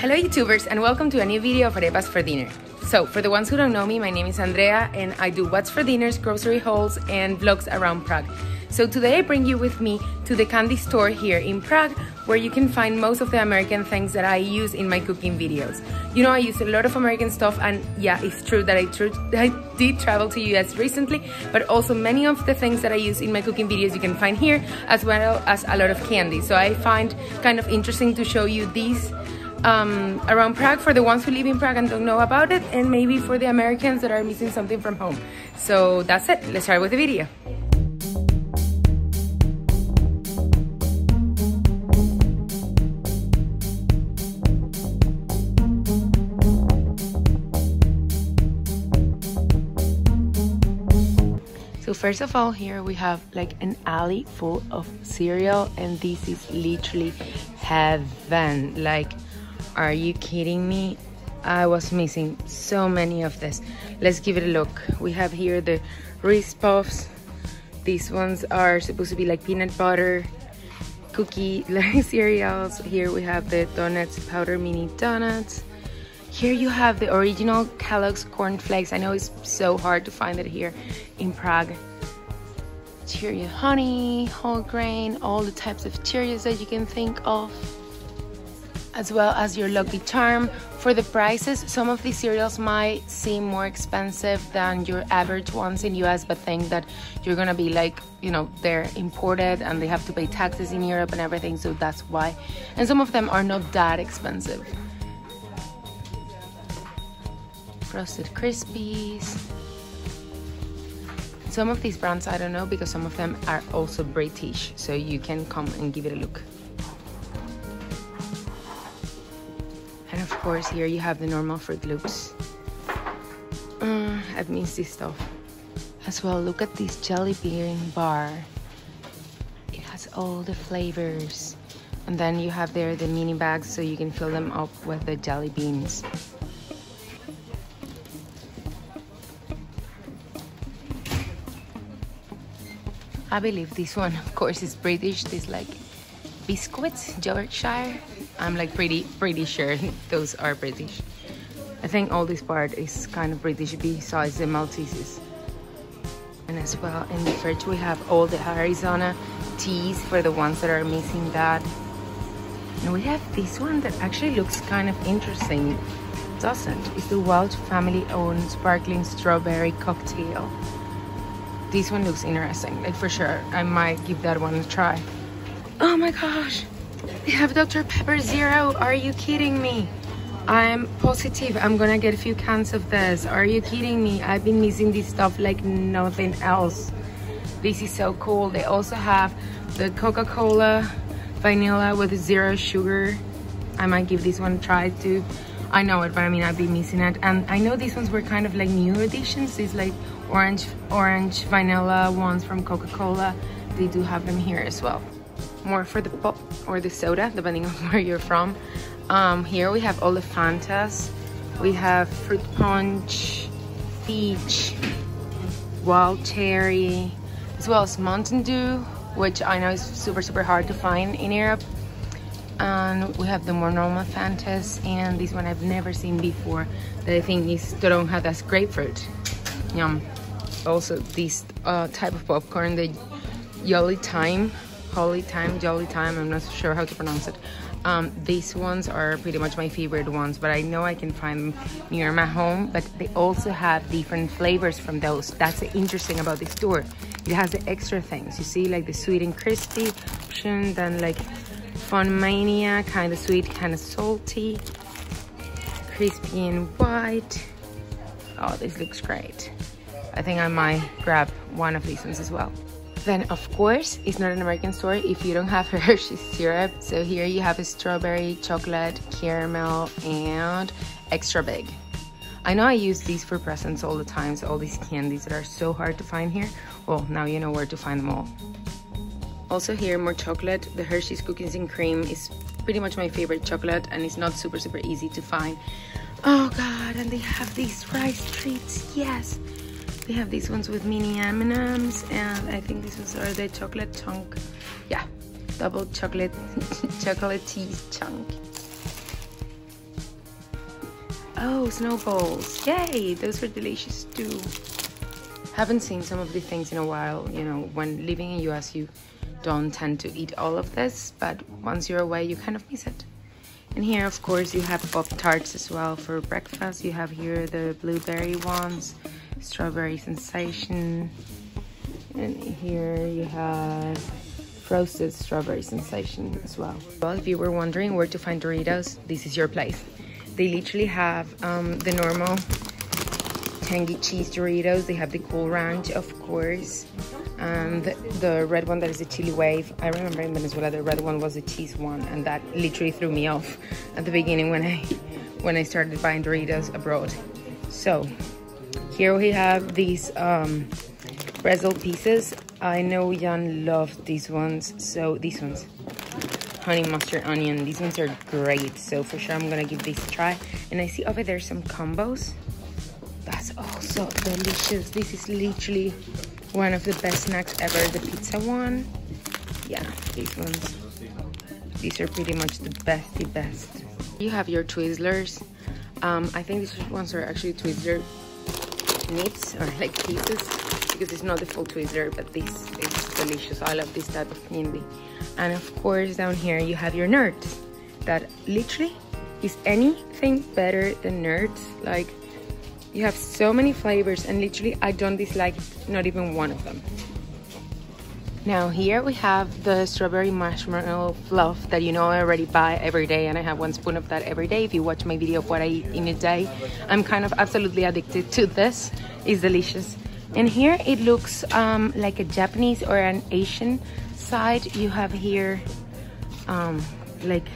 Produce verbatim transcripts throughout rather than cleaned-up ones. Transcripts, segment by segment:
Hello YouTubers and welcome to a new video of Arepas for Dinner. So for the ones who don't know me, my name is Andrea and I do what's for dinners, grocery hauls and vlogs around Prague. So today I bring you with me to the candy store here in Prague where you can find most of the American things that I use in my cooking videos. You know, I use a lot of American stuff and yeah, it's true that I, tr I did travel to U S recently, but also many of the things that I use in my cooking videos you can find here, as well as a lot of candy. So I find kind of interesting to show you these Um, around Prague for the ones who live in Prague and don't know about it, and maybe for the Americans that are missing something from home. So that's it, let's start with the video. So first of all, here we have like an alley full of cereal, and this is literally heaven. Like, are you kidding me? I was missing so many of this. Let's give it a look. We have here the Reese Puffs. These ones are supposed to be like peanut butter, cookie like cereals. Here we have the donuts, powder mini donuts. Here you have the original Kellogg's cornflakes. I know it's so hard to find it here in Prague. Cheerio honey, whole grain, all the types of Cheerios that you can think of, as well as your Lucky Charm. For the prices, some of these cereals might seem more expensive than your average ones in U S, but think that you're gonna be like, you know, they're imported and they have to pay taxes in Europe and everything, so that's why. And some of them are not that expensive. Frosted Crispies. Some of these brands, I don't know, because some of them are also British, so you can come and give it a look. And of course, here you have the normal Froot Loops. Mm, I've missed this stuff. As well, look at this jelly bean bar. It has all the flavors. And then you have there the mini bags, so you can fill them up with the jelly beans. I believe this one, of course, is British. This like biscuits, Yorkshire. I'm like pretty, pretty sure those are British. I think all this part is kind of British besides the Malteses. And as well in the fridge we have all the Arizona teas for the ones that are missing that. And we have this one that actually looks kind of interesting. It doesn't. It's the Welch family-owned sparkling strawberry cocktail. This one looks interesting, like for sure. I might give that one a try. Oh my gosh, they have Doctor Pepper Zero. Are you kidding me? I'm positive I'm gonna get a few cans of this. Are you kidding me? I've been missing this stuff like nothing else. This is so cool. They also have the Coca-Cola vanilla with zero sugar. I might give this one a try too. I know it, but I mean, I've been missing it. And I know these ones were kind of like new additions. These like orange, orange vanilla ones from Coca-Cola. They do have them here as well. More for the pop or the soda, depending on where you're from. Um, here we have all the Fantas. We have fruit punch, peach, wild cherry, as well as Mountain Dew, which I know is super, super hard to find in Europe. And we have the more normal Fantas, and this one I've never seen before that I think is toronja, that's grapefruit. Yum. Also this uh, type of popcorn, the Jolly Time, Holy Time, Jolly Time, I'm not sure how to pronounce it. Um, these ones are pretty much my favorite ones, but I know I can find them near my home, but they also have different flavors from those. That's interesting about this store. It has the extra things, you see, like the sweet and crispy option, then like Fun Mania, kind of sweet, kind of salty, crispy and white. Oh, this looks great. I think I might grab one of these ones as well. Then, of course, it's not an American store if you don't have Hershey's syrup. So here you have a strawberry, chocolate, caramel, and extra big. I know I use these for presents all the time, so all these candies that are so hard to find here. Well, now you know where to find them all. Also here, more chocolate. The Hershey's cookies and cream is pretty much my favorite chocolate and it's not super, super easy to find. Oh God, and they have these rice treats, yes. They have these ones with mini M and Ms and I think these ones are the chocolate chunk. Yeah, double chocolate, chocolate cheese chunk. Oh, snowballs. Yay, those were delicious too. Haven't seen some of these things in a while. You know, when living in U S, you don't tend to eat all of this, but once you're away, you kind of miss it. And here, of course, you have Pop-Tarts as well for breakfast. You have here the blueberry ones, strawberry sensation. And here you have frosted strawberry sensation as well. Well, if you were wondering where to find Doritos, this is your place. They literally have um, the normal tangy cheese Doritos. They have the Cool Ranch, of course. And the red one that is the chili wave. I remember in Venezuela the red one was the cheese one, and that literally threw me off at the beginning when I when I started buying Doritos abroad. So here we have these um, pretzel pieces. I know Jan loved these ones, so these ones, honey mustard onion. These ones are great, so for sure I'm gonna give these a try. And I see over there some combos. That's also delicious. This is literally one of the best snacks ever, the pizza one. Yeah, these ones. These are pretty much the best, the best. You have your Twizzlers. Um, I think these ones are actually Twizzler nits or like pieces, because it's not the full Twizzler, but this is delicious. I love this type of candy. And of course, down here you have your Nerds. That literally is anything better than Nerds. Like, you have so many flavors, and literally I don't dislike not even one of them. Now here we have the strawberry marshmallow fluff that you know I already buy every day, and I have one spoon of that every day. If you watch my video of what I eat in a day, I'm kind of absolutely addicted to this. It's delicious. And here it looks um, like a Japanese or an Asian side. You have here um, like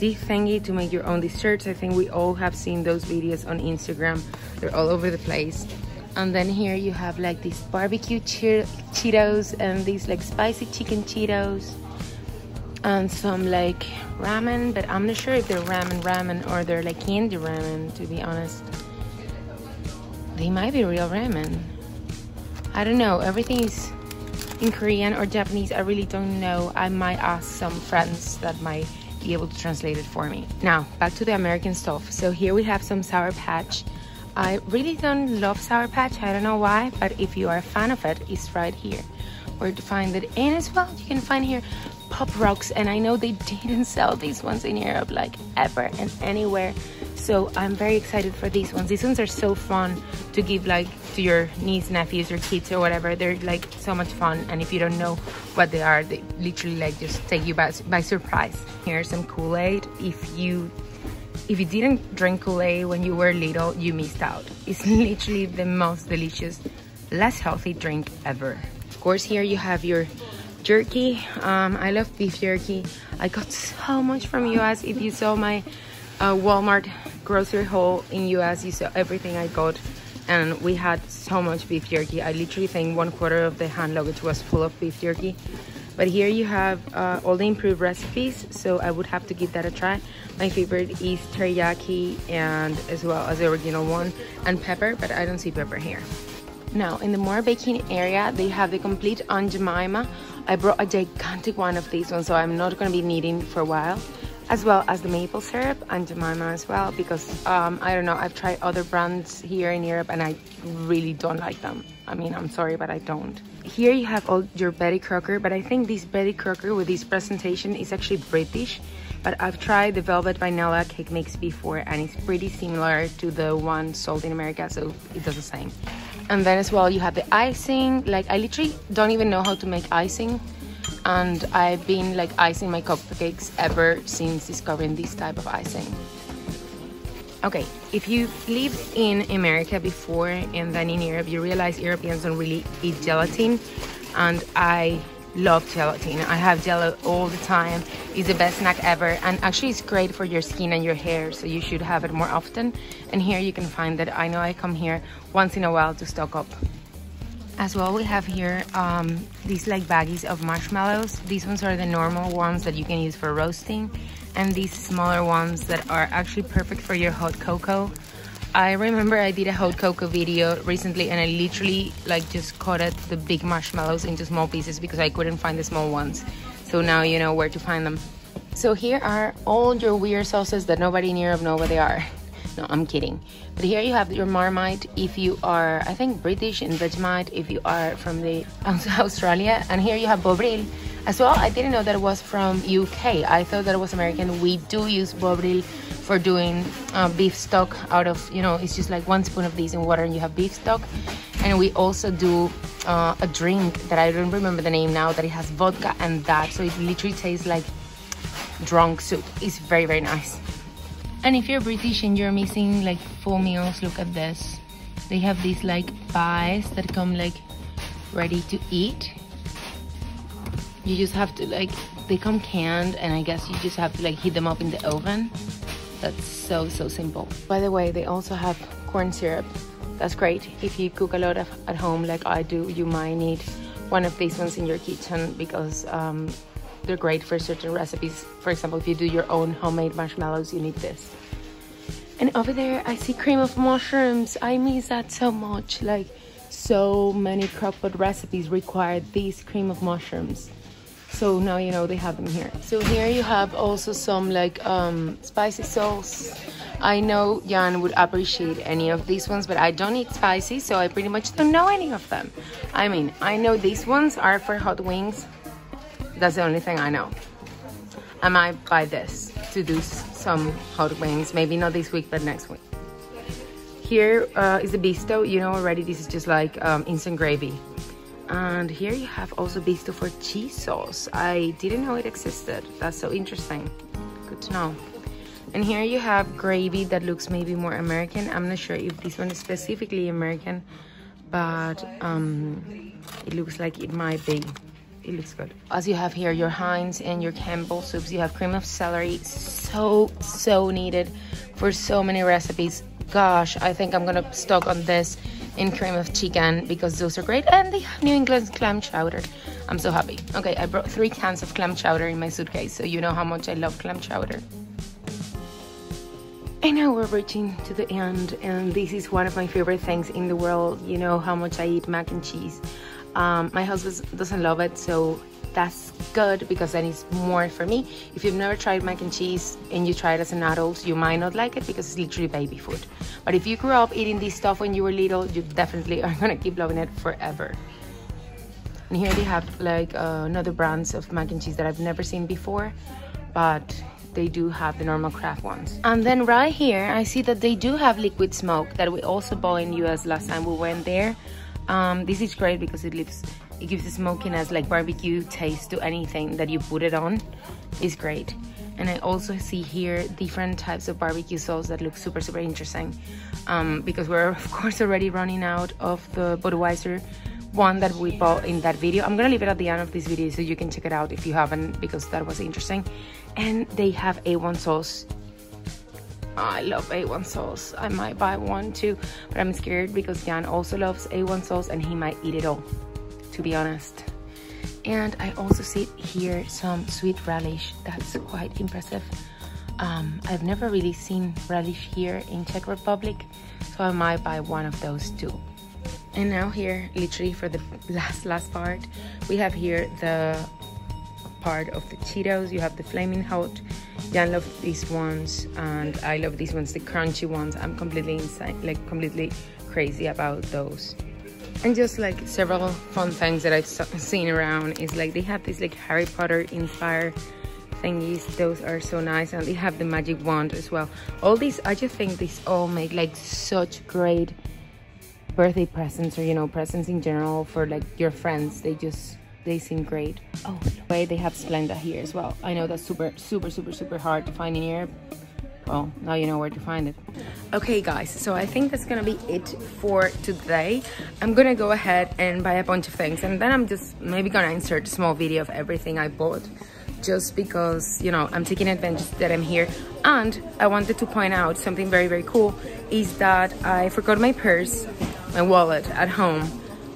this thingy to make your own desserts. I think we all have seen those videos on Instagram. They're all over the place. And then here you have like these barbecue che Cheetos and these like spicy chicken Cheetos and some like ramen, but I'm not sure if they're ramen ramen or they're like candy ramen, to be honest. They might be real ramen. I don't know. Everything is in Korean or Japanese. I really don't know. I might ask some friends that might be able to translate it for me. Now back to the American stuff. So here we have some Sour Patch. I really don't love Sour Patch, I don't know why, but if you are a fan of it, it's right here where to find it. And as well you can find here Pop Rocks, and I know they didn't sell these ones in Europe like ever and anywhere, so I'm very excited for these ones. These ones are so fun to give like to your niece, nephews or kids or whatever. They're like so much fun, and if you don't know what they are, they literally like just take you by, by surprise. Here's some Kool-Aid. If you If you didn't drink Kool-Aid when you were little, you missed out. It's literally the most delicious, less healthy drink ever. Of course, here you have your jerky. Um, I love beef jerky. I got so much from U S. If you saw my uh, Walmart grocery haul in U S, you saw everything I got. And we had so much beef jerky. I literally think one quarter of the hand luggage was full of beef jerky. But here you have uh, all the improved recipes, so I would have to give that a try. My favorite is teriyaki, and as well as the original one, and pepper, but I don't see pepper here. Now, in the more baking area, they have the complete Aunt Jemima. I brought a gigantic one of these ones, so I'm not gonna be needing for a while. As well as the maple syrup, Aunt Jemima as well, because um, I don't know, I've tried other brands here in Europe and I really don't like them. I mean, I'm sorry, but I don't. Here you have all your Betty Crocker, but I think this Betty Crocker with this presentation is actually British, but I've tried the Velvet Vanilla Cake Mix before and it's pretty similar to the one sold in America, so it does the same. And then as well, you have the icing. Like, I literally don't even know how to make icing, and I've been like icing my cupcakes ever since discovering this type of icing. Okay, if you lived in America before and then in Europe, you realize Europeans don't really eat gelatin, and I love gelatin. I have Jello all the time. It's the best snack ever, and actually it's great for your skin and your hair, so you should have it more often. And here you can find that. I know I come here once in a while to stock up. As well, we have here um, these like baggies of marshmallows. These ones are the normal ones that you can use for roasting, and these smaller ones that are actually perfect for your hot cocoa. I remember I did a hot cocoa video recently and I literally like just cut it, the big marshmallows, into small pieces because I couldn't find the small ones. So now you know where to find them. So here are all your weird sauces that nobody in Europe know what they are. No, I'm kidding. But here you have your Marmite if you are, I think, British, and Vegemite if you are from the Australia. And here you have Bovril as well. I didn't know that it was from U K. I thought that it was American. We do use Bovril for doing uh, beef stock out of, you know, it's just like one spoon of these in water and you have beef stock. And we also do uh, a drink that I don't remember the name now, that it has vodka and that. So it literally tastes like drunk soup. It's very, very nice. And if you're British and you're missing like four meals, look at this. They have these like pies that come like ready to eat. You just have to like, they come canned, and I guess you just have to like heat them up in the oven. That's so, so simple. By the way, they also have corn syrup. That's great. If you cook a lot of, at home like I do, you might need one of these ones in your kitchen because um, they're great for certain recipes. For example, if you do your own homemade marshmallows, you need this. And over there, I see cream of mushrooms. I miss that so much. Like, so many crockpot recipes require these cream of mushrooms. So now you know they have them here. So here you have also some like um, spicy sauce. I know Jan would appreciate any of these ones, but I don't eat spicy, so I pretty much don't know any of them. I mean, I know these ones are for hot wings. That's the only thing I know. I might buy this to do some hot wings. Maybe not this week, but next week. Here uh, is the Bisto. You know already this is just like um, instant gravy. And here you have also Bisto for cheese sauce. I didn't know it existed. That's so interesting. Good to know. And here you have gravy that looks maybe more American. I'm not sure if this one is specifically American, but um, it looks like it might be. It looks good. As you have here, your Heinz and your Campbell soups, you have cream of celery, so, so needed for so many recipes. Gosh, I think I'm gonna stock on this in cream of chicken because those are great. And they have New England clam chowder. I'm so happy. Okay, I brought three cans of clam chowder in my suitcase, so you know how much I love clam chowder. And now we're reaching to the end, and this is one of my favorite things in the world. You know how much I eat mac and cheese. Um, my husband doesn't love it, so that's good because then it's more for me. If you've never tried mac and cheese and you try it as an adult, you might not like it because it's literally baby food. But if you grew up eating this stuff when you were little, you definitely are gonna keep loving it forever. And here they have like uh, another brands of mac and cheese that I've never seen before, but they do have the normal Kraft ones. And then right here, I see that they do have liquid smoke that we also bought in U S last time we went there. Um, this is great because it leaves, it gives the smokiness, like barbecue taste to anything that you put it on. It's great. And I also see here different types of barbecue sauce that look super, super interesting. Um, because we're of course already running out of the Budweiser one that we bought in that video. I'm gonna leave it at the end of this video so you can check it out if you haven't, because that was interesting. And they have A one sauce. I love A one sauce. I might buy one too, but I'm scared because Jan also loves A one sauce and he might eat it all, to be honest. And I also see here some sweet relish. That's quite impressive. Um, I've never really seen relish here in Czech Republic, so I might buy one of those too. And now here, literally for the last, last part, we have here the part of the Cheetos. You have the Flaming Hot. Jan loves these ones and I love these ones, the crunchy ones. I'm completely insane, like completely crazy about those. And just like several fun things that I've seen around is like they have these like Harry Potter inspired thingies. Those are so nice, and they have the magic wand as well. All these, I just think these all make like such great birthday presents, or you know, presents in general for like your friends. They just, they seem great. Oh, by the way, they have Splenda here as well. I know that's super, super, super, super hard to find in Europe. Well, now you know where to find it. Okay, guys, so I think that's gonna be it for today. I'm gonna go ahead and buy a bunch of things, and then I'm just maybe gonna insert a small video of everything I bought, just because, you know, I'm taking advantage that I'm here. And I wanted to point out something very, very cool, is that I forgot my purse, my wallet at home.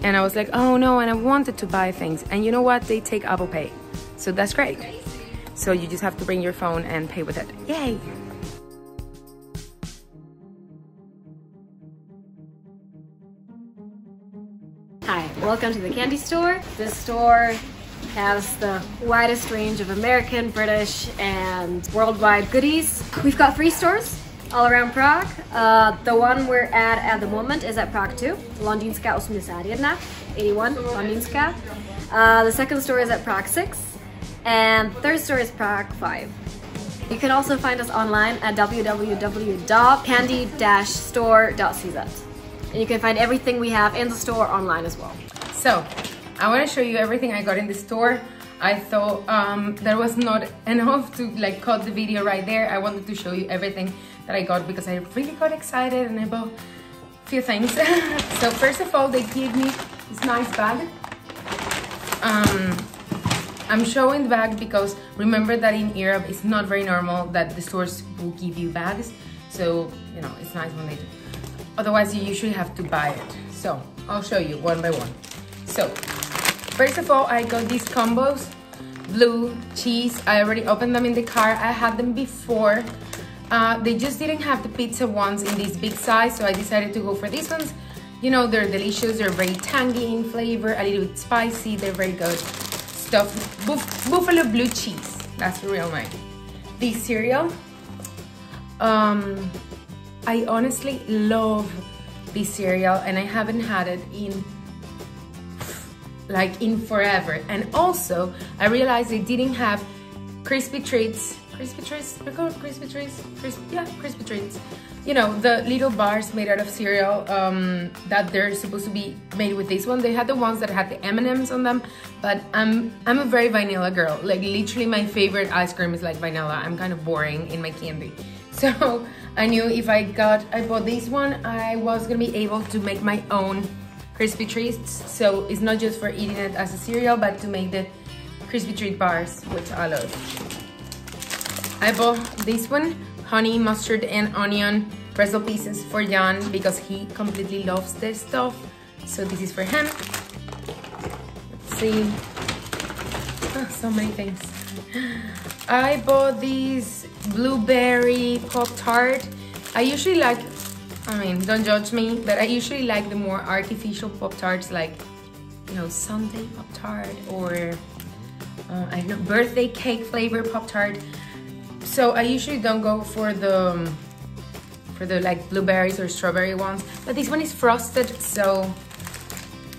And I was like, oh no, and I wanted to buy things. And you know what? They take Apple Pay. So that's great. So you just have to bring your phone and pay with it. Yay! Hi, welcome to the candy store. This store has the widest range of American, British, and worldwide goodies. We've got three stores. all around Prague. Uh, the one we're at at the moment is at Prague two, Londinska eighty-one, eighty-one, Londinska. Uh, the second store is at Prague six, and third store is Prague five. You can also find us online at w w w dot candy dash store dot c z. And you can find everything we have in the store online as well. So, I want to show you everything I got in the store. I thought um, there was not enough to like cut the video right there. I wanted to show you everything that I got because I really got excited and I bought a few things. So first of all, they gave me this nice bag. Um, I'm showing the bag because remember that in Europe it's not very normal that the stores will give you bags. So, you know, it's nice when they do. Otherwise, you usually have to buy it. So, I'll show you one by one. So, first of all, I got these combos, blue, cheese. I already opened them in the car. I had them before. Uh, they just didn't have the pizza ones in this big size, so I decided to go for these ones. You know, they're delicious. They're very tangy in flavor, a little bit spicy. They're very good. Stuffed buffalo blue cheese. That's the real name. This cereal. Um, I honestly love this cereal and I haven't had it in like in forever. And also I realized they didn't have crispy treats. Crispy treats? They're called crispy treats? Crispy, yeah, crispy treats. You know, the little bars made out of cereal um, that they're supposed to be made with this one. They had the ones that had the M and M's on them, but I'm, I'm a very vanilla girl. Like literally my favorite ice cream is like vanilla. I'm kind of boring in my candy. So I knew if I got, I bought this one, I was gonna be able to make my own crispy treats. So it's not just for eating it as a cereal, but to make the crispy treat bars, which I love. I bought this one, honey, mustard, and onion pretzel pieces for Jan because he completely loves this stuff. So this is for him. Let's see, oh, so many things. I bought these blueberry Pop-Tart. I usually like, I mean, don't judge me, but I usually like the more artificial Pop-Tarts, like, you know, Sunday Pop-Tart or, uh, I don't know, birthday cake flavor Pop-Tart. So I usually don't go for the, for the like blueberries or strawberry ones, but this one is frosted, so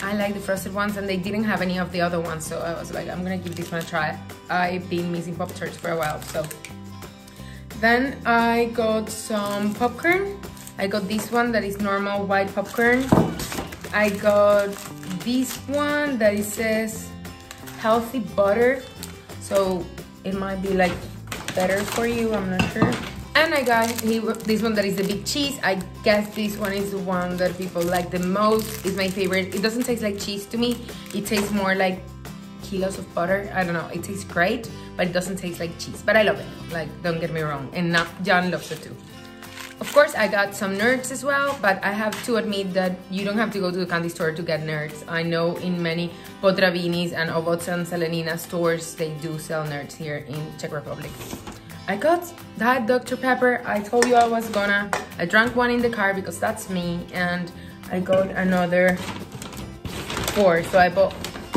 I like the frosted ones and they didn't have any of the other ones, so I was like, I'm gonna give this one a try. I've been missing Pop-Tarts for a while, so. Then I got some popcorn. I got this one that is normal white popcorn. I got this one that it says healthy butter, so it might be like better for you, I'm not sure. And I got this one that is the big cheese. I guess this one is the one that people like the most. It's my favorite. It doesn't taste like cheese to me. It tastes more like kilos of butter. I don't know, it tastes great, but it doesn't taste like cheese, but I love it. Like, don't get me wrong, and now John loves it too. Of course, I got some Nerds as well, but I have to admit that you don't have to go to the candy store to get Nerds. I know in many Potravinis and Ovoca and Zelenina stores, they do sell Nerds here in Czech Republic. I got that Doctor Pepper. I told you I was gonna. I drank one in the car because that's me, and I got another four, so I bought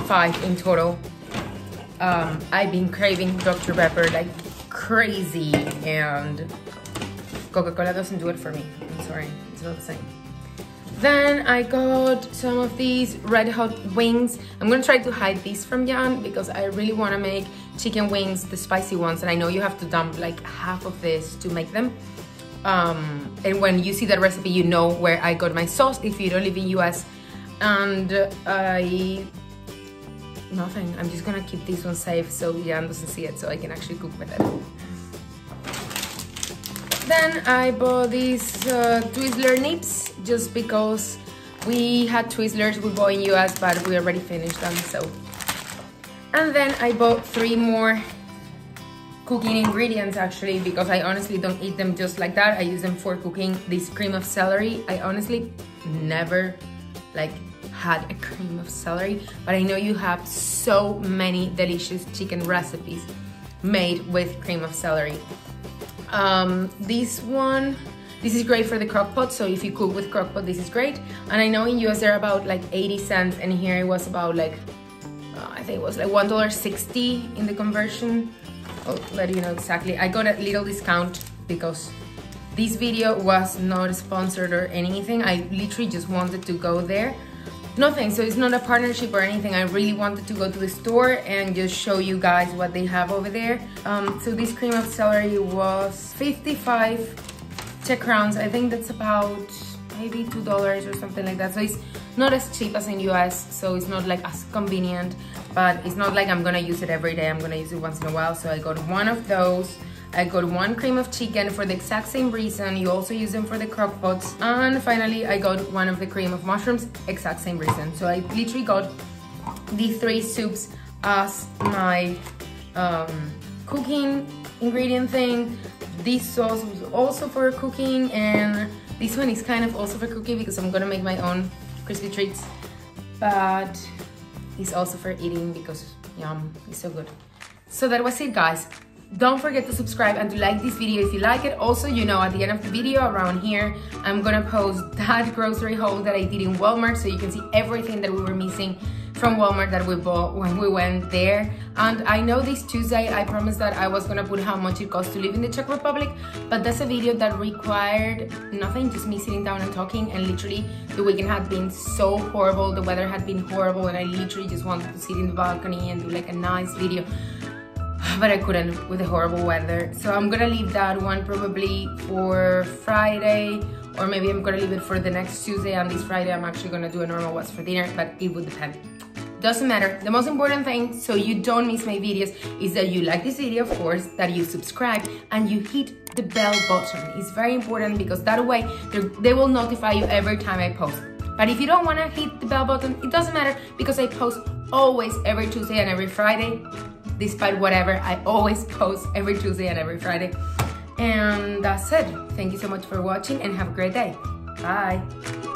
five in total. Um, I've been craving Doctor Pepper like crazy, and Coca-Cola doesn't do it for me. I'm sorry, it's not the same. Then I got some of these red hot wings. I'm gonna try to hide these from Jan because I really wanna make chicken wings, the spicy ones, and I know you have to dump like half of this to make them. Um, and when you see that recipe, you know where I got my sauce if you don't live in U S. And I... nothing. I'm just gonna keep this one safe so Jan doesn't see it, so I can actually cook with it. Then I bought these uh, Twizzler nips just because we had Twizzlers we bought in U S, but we already finished them, so. And then I bought three more cooking ingredients actually because I honestly don't eat them just like that. I use them for cooking this cream of celery. I honestly never like had a cream of celery, but I know you have so many delicious chicken recipes made with cream of celery. Um, this one, this is great for the crock pot, so if you cook with crock pot, this is great. And I know in U S they're about like eighty cents, and here it was about like, uh, I think it was like one dollar sixty in the conversion. I'll let you know exactly. I got a little discount because This video was not sponsored or anything. I literally just wanted to go there. Nothing, so it's not a partnership or anything. I really wanted to go to the store and just show you guys what they have over there. Um, so this cream of celery was fifty-five Czech crowns. I think that's about maybe two dollars or something like that. So it's not as cheap as in U S, so it's not like as convenient, but it's not like I'm gonna use it every day. I'm gonna use it once in a while. So I got one of those. I got one cream of chicken for the exact same reason. You also use them for the crock pots. And finally, I got one of the cream of mushrooms, exact same reason. So I literally got the three soups as my um, cooking ingredient thing. This sauce was also for cooking, and this one is kind of also for cooking because I'm gonna make my own crispy treats. But it's also for eating because yum, it's so good. So that was it, guys. Don't forget to subscribe and to like this video if you like it. Also, you know, at the end of the video around here, I'm gonna post that grocery haul that I did in Walmart so you can see everything that we were missing from Walmart that we bought when we went there. And I know this Tuesday I promised that I was gonna put how much it costs to live in the Czech Republic, but that's a video that required nothing, just me sitting down and talking, and literally the weekend had been so horrible, the weather had been horrible, and I literally just wanted to sit in the balcony and do like a nice video. But I couldn't with the horrible weather. So I'm gonna leave that one probably for Friday, or maybe I'm gonna leave it for the next Tuesday, and this Friday I'm actually gonna do a normal What's for Dinner, but it would depend. Doesn't matter. The most important thing, so you don't miss my videos, is that you like this video, of course, that you subscribe, and you hit the bell button. It's very important because that way they will notify you every time I post. But if you don't wanna hit the bell button, it doesn't matter because I post always every Tuesday and every Friday. Despite whatever, I always post every Tuesday and every Friday. And that's it. Thank you so much for watching and have a great day. Bye.